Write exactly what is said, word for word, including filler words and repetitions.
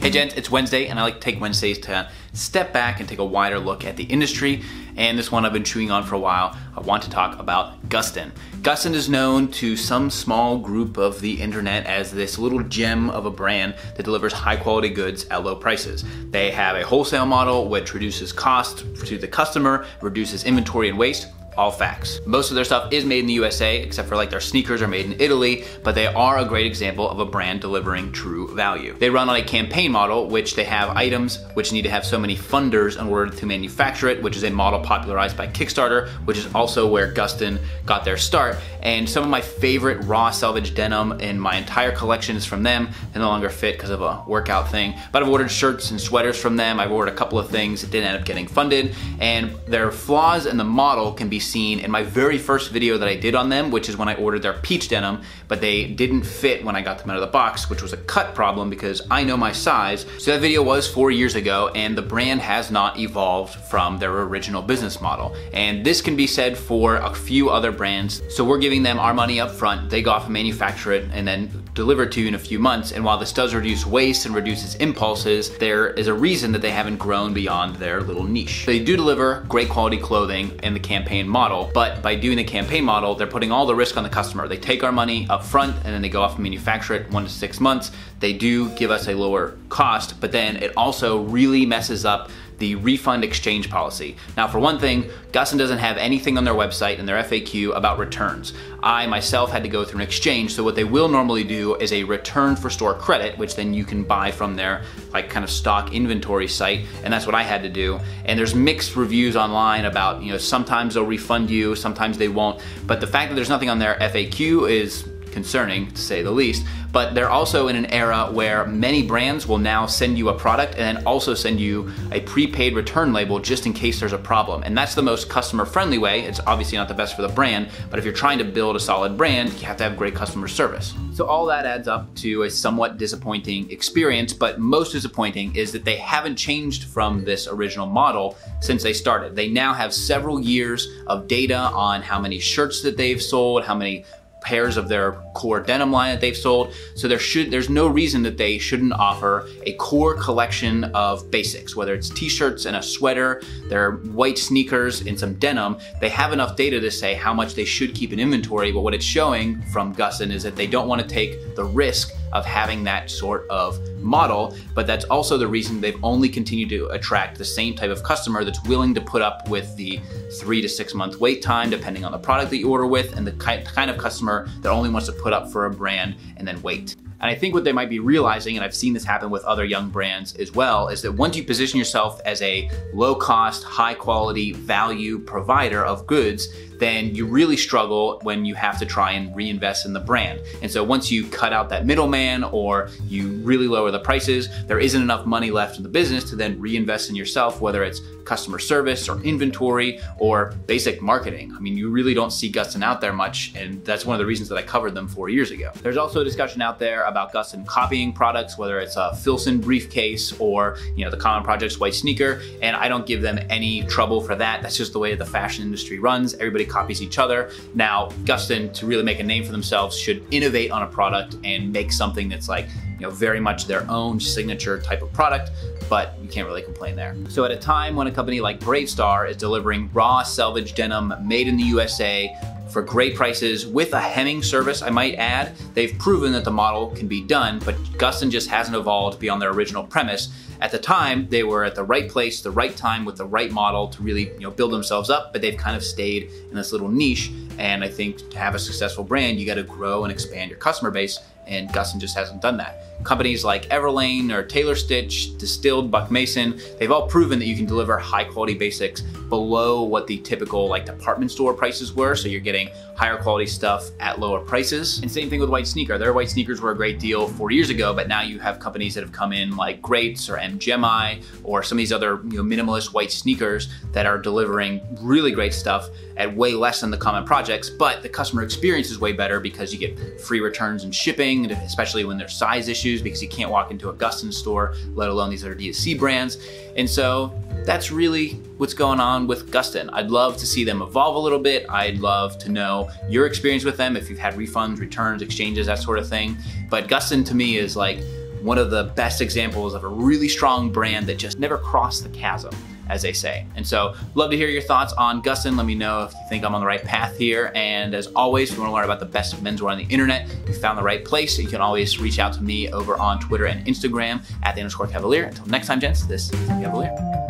Hey gents, it's Wednesday and I like to take Wednesdays to step back and take a wider look at the industry, and this one I've been chewing on for a while. I want to talk about Gustin. Gustin is known to some small group of the internet as this little gem of a brand that delivers high quality goods at low prices. They have a wholesale model which reduces costs to the customer, reduces inventory and waste. All facts. Most of their stuff is made in the U S A, except for like their sneakers are made in Italy, but they are a great example of a brand delivering true value. They run on a campaign model, which they have items which need to have so many funders in order to manufacture it, which is a model popularized by Kickstarter, which is also where Gustin got their start. And some of my favorite raw selvage denim in my entire collection is from them. They no longer fit because of a workout thing, but I've ordered shirts and sweaters from them. I've ordered a couple of things that didn't end up getting funded, and their flaws in the model can be seen in my very first video that I did on them, which is when I ordered their peach denim, but they didn't fit when I got them out of the box, which was a cut problem because I know my size. So that video was four years ago, and the brand has not evolved from their original business model. And this can be said for a few other brands. So we're giving them our money up front, they go off and manufacture it, and then deliver it to you in a few months. And while this does reduce waste and reduces impulses, there is a reason that they haven't grown beyond their little niche. They do deliver great quality clothing in the campaign model, but by doing the campaign model, they're putting all the risk on the customer. They take our money up front and then they go off and manufacture it one to six months. They do give us a lower cost, but then it also really messes up the refund exchange policy. Now, for one thing, Gustin doesn't have anything on their website and their F A Q about returns. I myself had to go through an exchange, so what they will normally do is a return for store credit, which then you can buy from their like kind of stock inventory site, and that's what I had to do. And there's mixed reviews online about, you know, sometimes they'll refund you, sometimes they won't, but the fact that there's nothing on their F A Q is concerning, to say the least. But they're also in an era where many brands will now send you a product and then also send you a prepaid return label just in case there's a problem. And that's the most customer friendly way. It's obviously not the best for the brand, but if you're trying to build a solid brand, you have to have great customer service. So all that adds up to a somewhat disappointing experience, but most disappointing is that they haven't changed from this original model since they started. They now have several years of data on how many shirts that they've sold, how many pairs of their core denim line that they've sold. So there should, there's no reason that they shouldn't offer a core collection of basics, whether it's t-shirts and a sweater, their white sneakers and some denim. They have enough data to say how much they should keep in inventory, but what it's showing from Gustin is that they don't want to take the risk of having that sort of model, but that's also the reason they've only continued to attract the same type of customer that's willing to put up with the three to six month wait time, depending on the product that you order with, and the kind of customer that only wants to put up for a brand and then wait. And I think what they might be realizing, and I've seen this happen with other young brands as well, is that once you position yourself as a low cost, high quality value provider of goods, then you really struggle when you have to try and reinvest in the brand. And so once you cut out that middleman or you really lower the prices, there isn't enough money left in the business to then reinvest in yourself, whether it's customer service or inventory or basic marketing. I mean, you really don't see Gustin out there much, and that's one of the reasons that I covered them four years ago. There's also a discussion out there about Gustin copying products, whether it's a Filson briefcase or, you know, the Common Projects white sneaker, and I don't give them any trouble for that. That's just the way the fashion industry runs. Everybody copies each other. Now, Gustin, to really make a name for themselves, should innovate on a product and make something that's like, you know, very much their own signature type of product, but you can't really complain there. So at a time when a company like Brave Star is delivering raw selvage denim made in the U S A, for great prices with a hemming service, I might add, they've proven that the model can be done, but Gustin just hasn't evolved beyond their original premise. At the time, they were at the right place, the right time with the right model to really, you know, build themselves up, but they've kind of stayed in this little niche. And I think to have a successful brand, you got to grow and expand your customer base, and Gustin just hasn't done that. Companies like Everlane or Taylor Stitch, Distilled, Buck Mason, they've all proven that you can deliver high quality basics below what the typical like department store prices were. So you're getting higher quality stuff at lower prices. And same thing with white sneaker. Their white sneakers were a great deal four years ago, but now you have companies that have come in like Greats or M G M I or some of these other, you know, minimalist white sneakers that are delivering really great stuff at way less than the Common Projects, but the customer experience is way better because you get free returns and shipping, especially when there's size issues, because you can't walk into a Gustin store, let alone these other D S C brands. And so that's really what's going on with Gustin. I'd love to see them evolve a little bit. I'd love to know your experience with them, if you've had refunds, returns, exchanges, that sort of thing. But Gustin to me is like one of the best examples of a really strong brand that just never crossed the chasm, as they say. And so, love to hear your thoughts on Gustin. Let me know if you think I'm on the right path here. And as always, if you want to learn about the best of menswear on the internet, you found the right place. You can always reach out to me over on Twitter and Instagram at the underscore Cavalier. Until next time, gents, this is the Cavalier.